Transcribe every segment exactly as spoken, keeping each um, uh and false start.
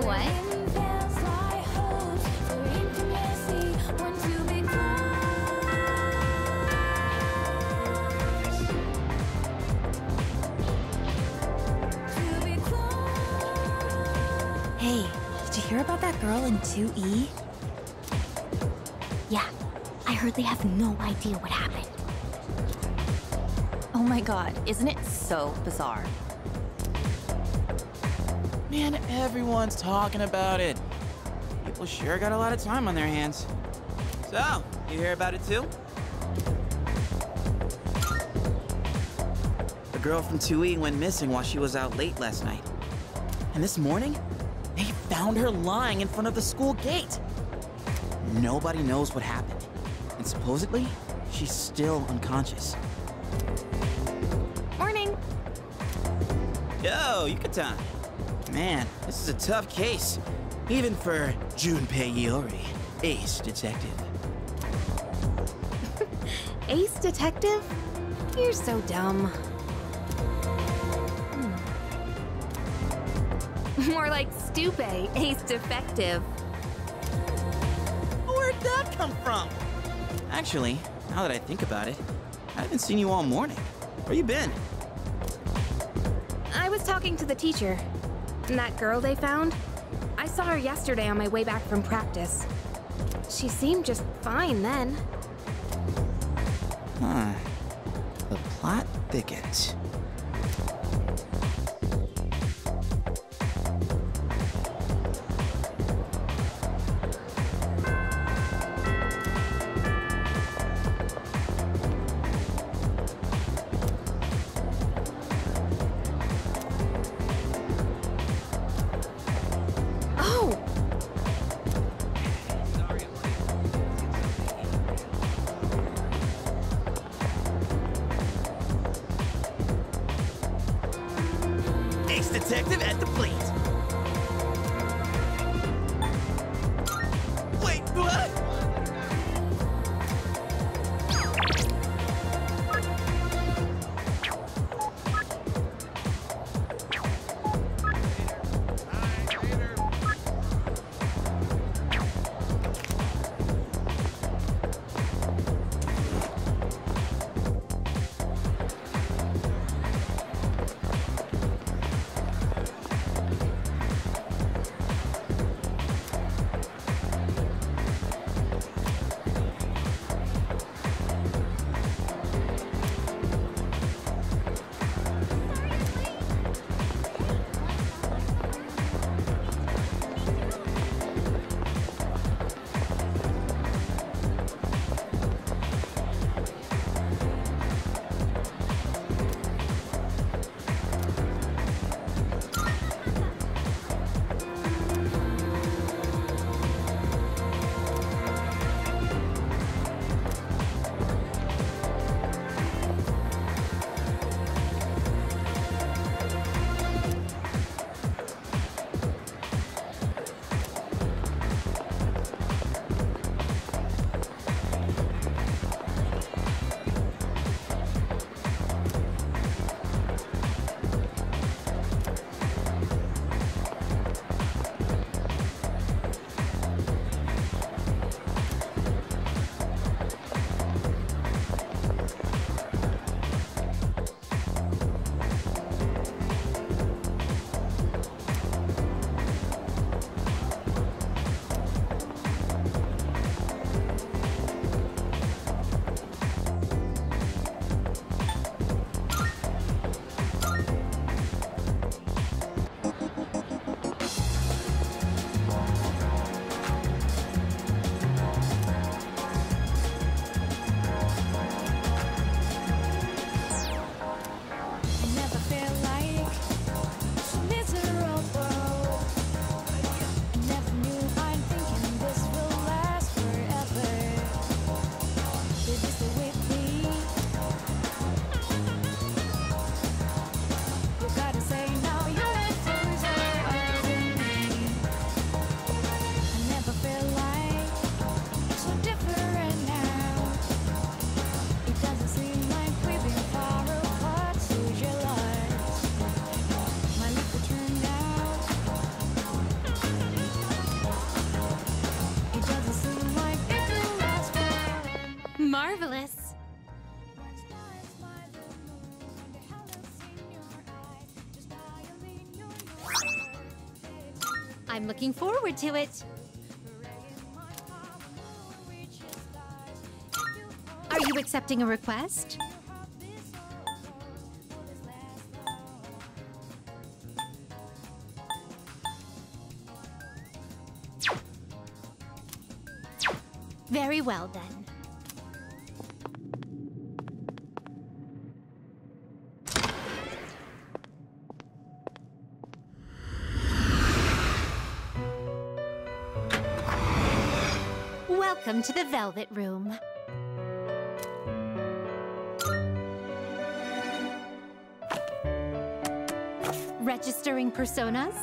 know what? Hey, did you hear about that girl in two E? Yeah, I heard they have no idea what happened. Oh my god, isn't it so bizarre? Man, everyone's talking about it. People sure got a lot of time on their hands. So, you hear about it too? A girl from two E went missing while she was out late last night. And this morning, they found her lying in front of the school gate. Nobody knows what happened. And supposedly, she's still unconscious. Morning. Yo, Yukatan. Man, this is a tough case, even for Junpei Iori, ace detective. Ace detective? You're so dumb. Hmm. More like Stupé, ace defective. Where'd that come from? Actually, now that I think about it, I haven't seen you all morning. Where you been? I was talking to the teacher. And that girl they found? I saw her yesterday on my way back from practice. She seemed just fine then. Huh. The plot thickens. Detective at the plate. Wait, what? marvelous. I'm looking forward to it. Are you accepting a request? Very well then. Welcome to the Velvet Room. Registering personas?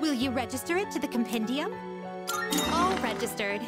Will you register it to the compendium? All registered.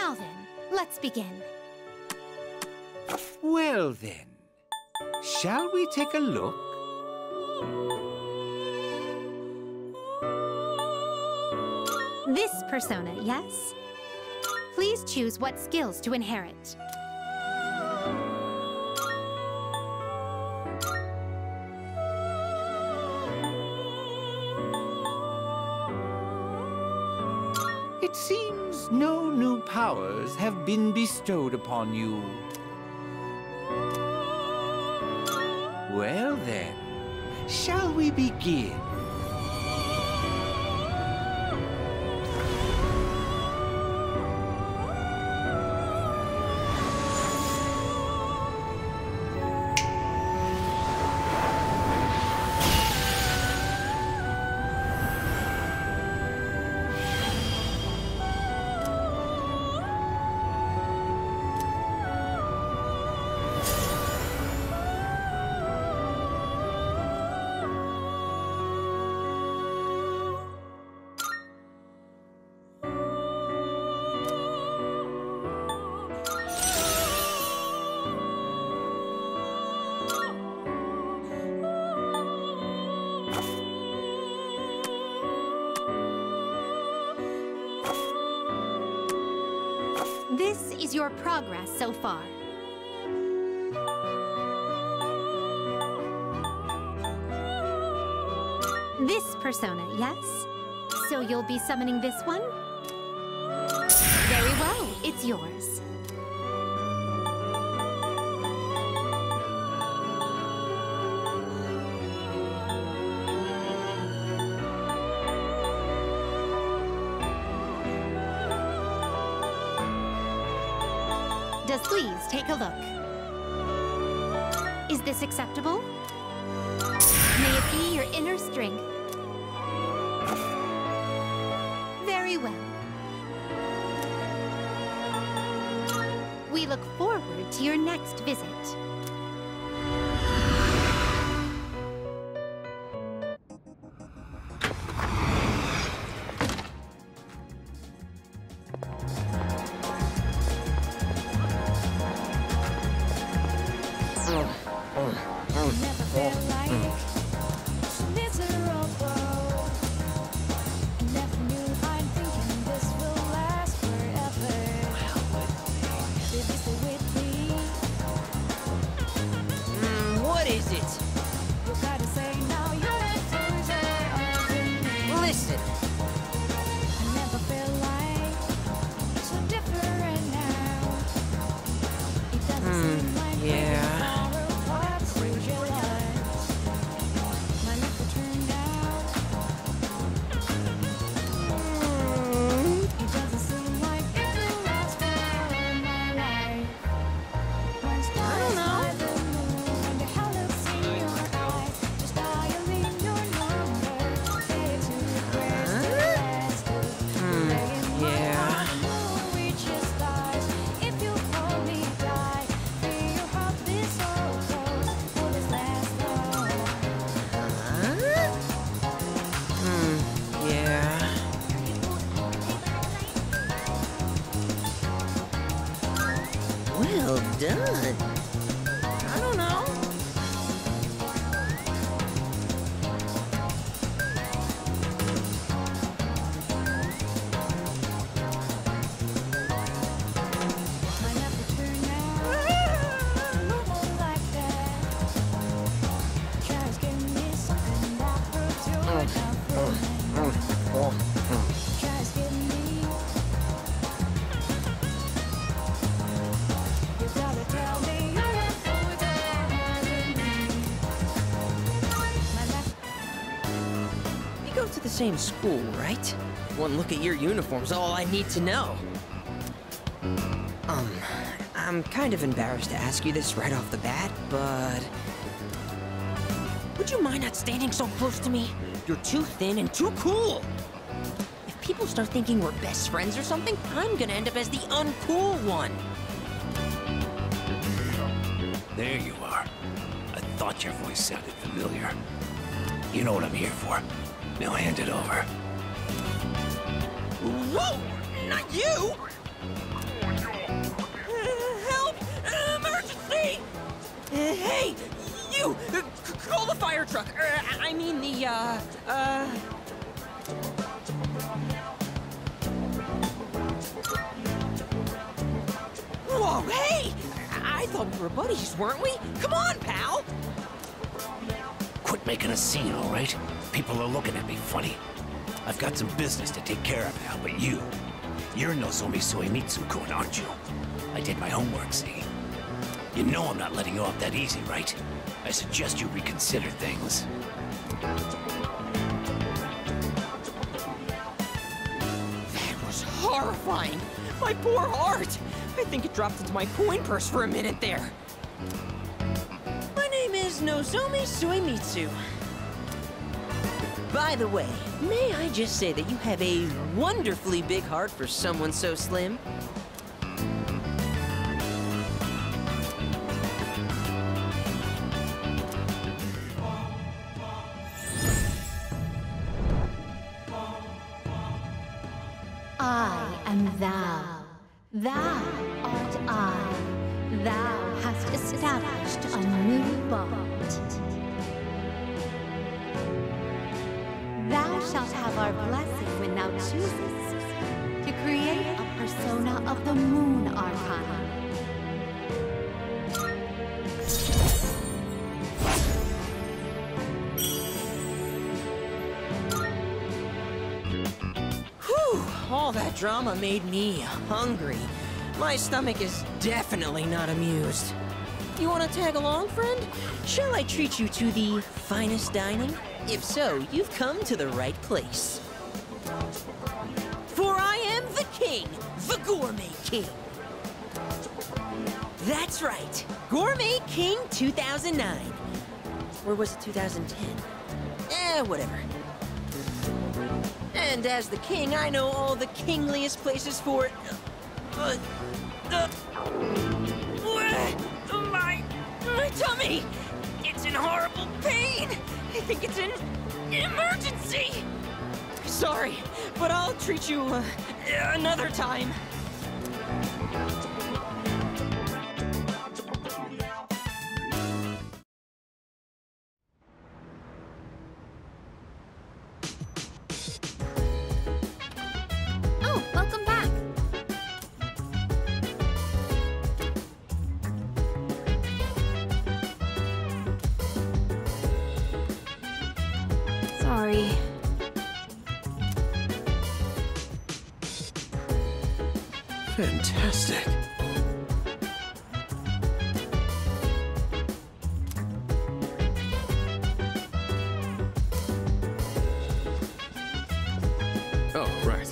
Now then, let's begin. Well then, shall we take a look? This persona, yes? Please choose what skills to inherit. It seems no new powers have been bestowed upon you. Well then, shall we begin? This is your progress so far. This persona, yes? So you'll be summoning this one? Very well, it's yours. Please take a look. Is this acceptable? May it be your inner strength. Very well. We look forward to your next visit. the same school, right? One look at your uniform's all I need to know. Um, I'm kind of embarrassed to ask you this right off the bat, but... would you mind not standing so close to me? You're too thin and too cool! If people start thinking we're best friends or something, I'm gonna end up as the uncool one! There you are. I thought your voice sounded familiar. You know what I'm here for. Now hand it over. Whoa! Not you! Uh, help! Uh, emergency! Uh, hey! You! Uh, call the fire truck! Uh, I mean the, uh... uh... Whoa, hey! I thought we were buddies, weren't we? Come on, pal! Quit making a scene, all right? People are looking at me funny. I've got some business to take care of now, but you... you're Nozomi Suimitsu-kun, aren't you? I did my homework, see? You know I'm not letting you off that easy, right? I suggest you reconsider things. That was horrifying! My poor heart! I think it dropped into my coin purse for a minute there. My name is Nozomi Suimitsu. By the way, may I just say that you have a wonderfully big heart for someone so slim? I am thou. Thou art I. Thou hast established a new bond. Thou shalt have our blessing when thou choosest to create a persona of the moon arcana. All that drama made me hungry. My stomach is definitely not amused. You want to tag along, friend? Shall I treat you to the finest dining? If so, you've come to the right place. For I am the king, the Gourmet King. That's right, Gourmet King two thousand nine. Or was it two thousand ten? Eh, whatever. And as the king, I know all the kingliest places for it. Uh, uh, uh, my, my tummy! It's in horrible pain! I think it's an emergency! Sorry, but I'll treat you uh, another time. Fantastic. Oh, right.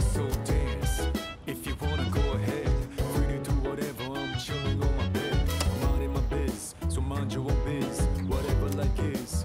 So dance if you wanna go ahead. Free to do whatever. I'm chilling on my bed. Minding my biz, so mind your own biz. Whatever like is.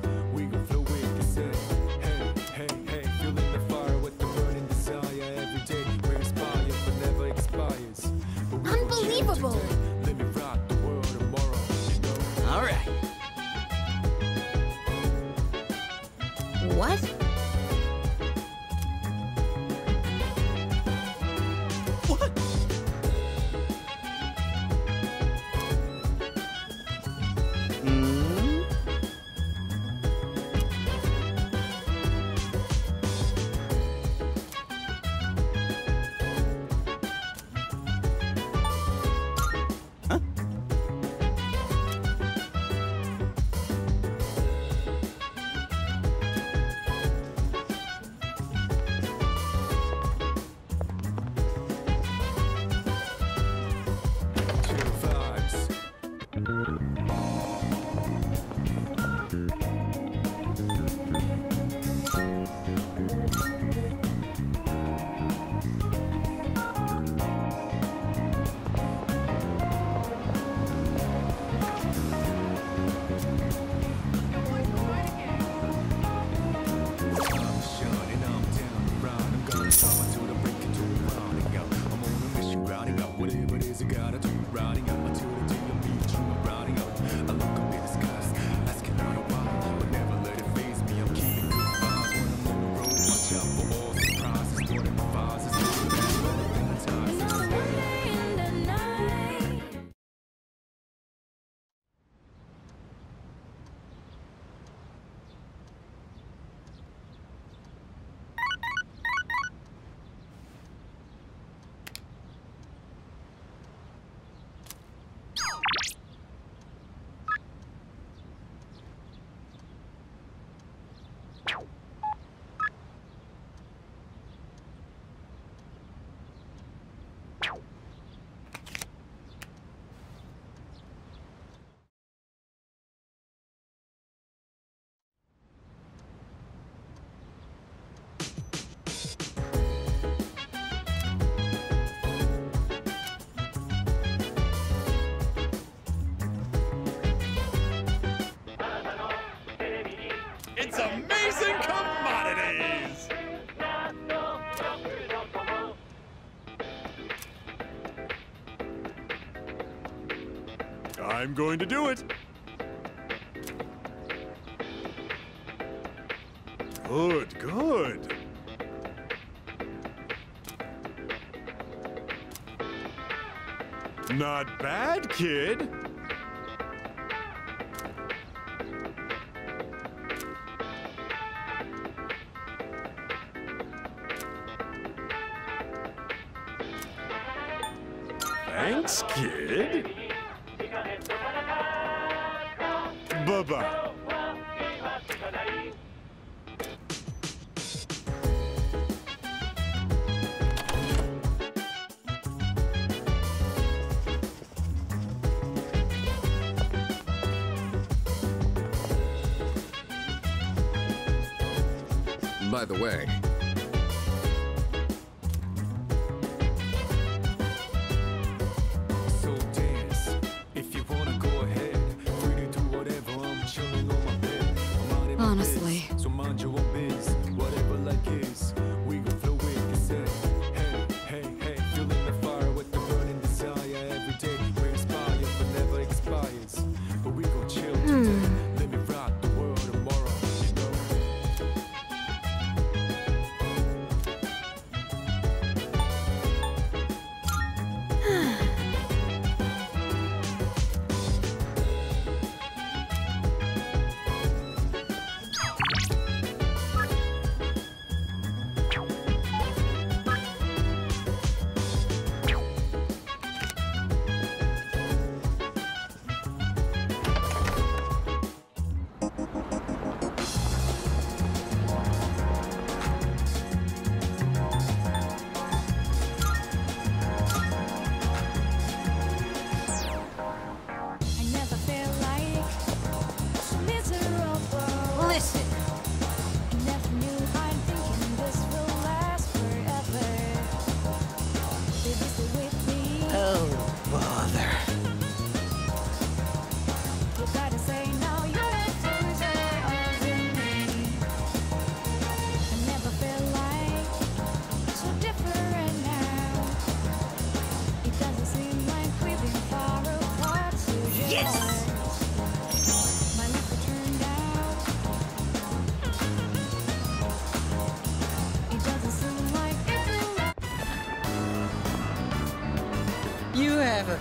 Amazing commodities! I'm going to do it! Good, good! Not bad, kid! Thanks, kid. Bye-bye. By the way,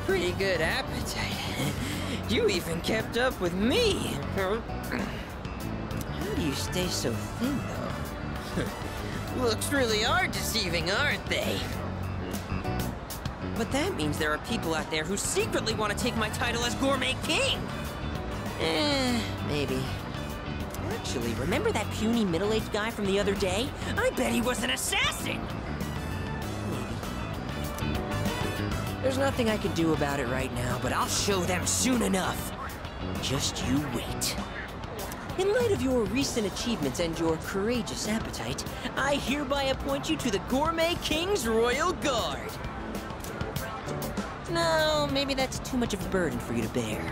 pretty good appetite. You even kept up with me. How do you stay so thin, though? Looks really are deceiving, aren't they? But that means there are people out there who secretly want to take my title as Gourmet King. Eh, maybe. Actually, remember that puny middle-aged guy from the other day? I bet he was an assassin! There's nothing I can do about it right now, but I'll show them soon enough. Just you wait. In light of your recent achievements and your courageous appetite, I hereby appoint you to the Gourmet King's Royal Guard. No, maybe that's too much of a burden for you to bear.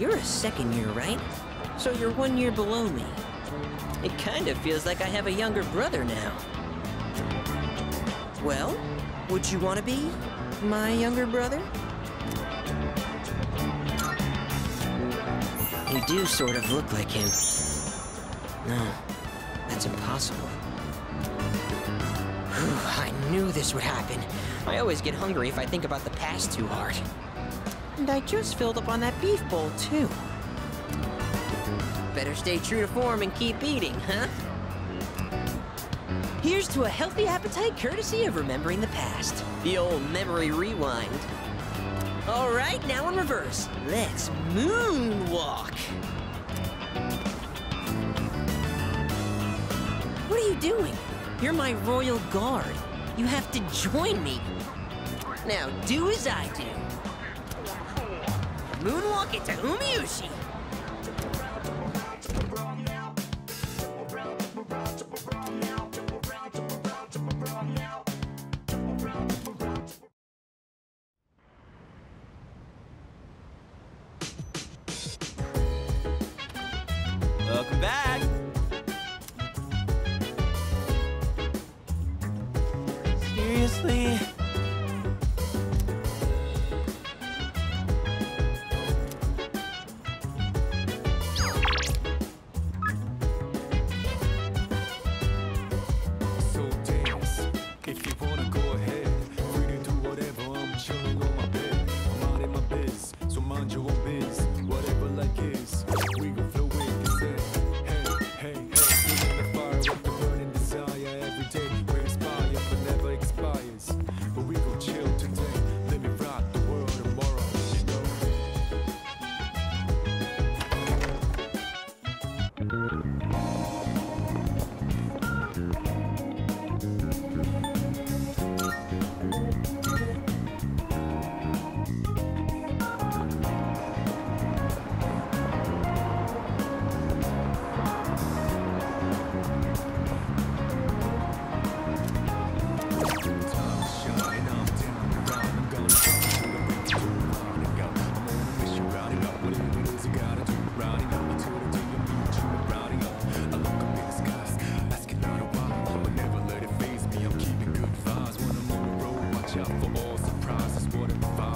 You're a second year, right? So you're one year below me. It kind of feels like I have a younger brother now. Well, would you want to be my younger brother? You do sort of look like him. No, that's impossible. Whew, I knew this would happen. I always get hungry if I think about the past too hard. And I just filled up on that beef bowl, too. Better stay true to form and keep eating, huh? Here's to a healthy appetite courtesy of remembering the past. The old memory rewind. All right, now in reverse. Let's moonwalk. What are you doing? You're my royal guard. You have to join me. Now, do as I do. Moonwalk into Umiushi! Welcome back! Seriously? For all surprises, what a vibe.